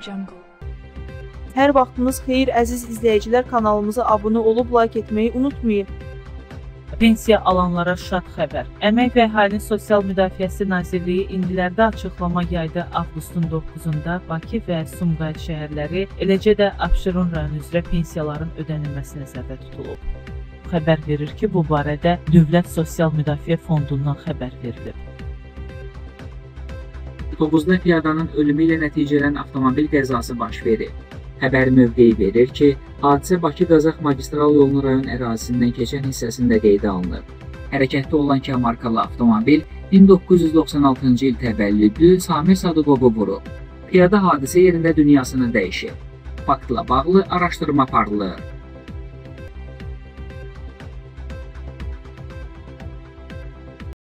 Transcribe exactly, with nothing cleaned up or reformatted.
Jungle. Hər vaxtınız xeyir əziz izləyicilər, kanalımıza abunə olub like etməyi unutmayın. Pensiya alanlara şad xəbər. Əmək və Əhalinin Sosial Müdafiəsi Nazirliyi indilərdə açıqlama yaydı. Avqustun doqquzunda Bakı və Sumqayıt şəhərləri, eləcə də Abşeron rayonu üzrə pensiyaların ödənilməsi nəzərdə tutulub. Xəbər verir ki, bu barədə Dövlət Sosial Müdafiə Fondundan xəbər verilib. doqquzda piyadanın ölümü ilə nəticələnən avtomobil qəzası baş verir. Xəbər mövqeyi verir ki, hadisə Bakı-Qazax magistral yolunun rayon ərazisindən keçən hissəsində qeydə alınır. Hərəkətdə olan iki markalı avtomobil min doqquz yüz doxsan altıncı il təvəllüdlü Samir Sadıqovu vurub. Piyada hadisə yerində dünyasını dəyişib. Faktla bağlı araşdırma aparılır.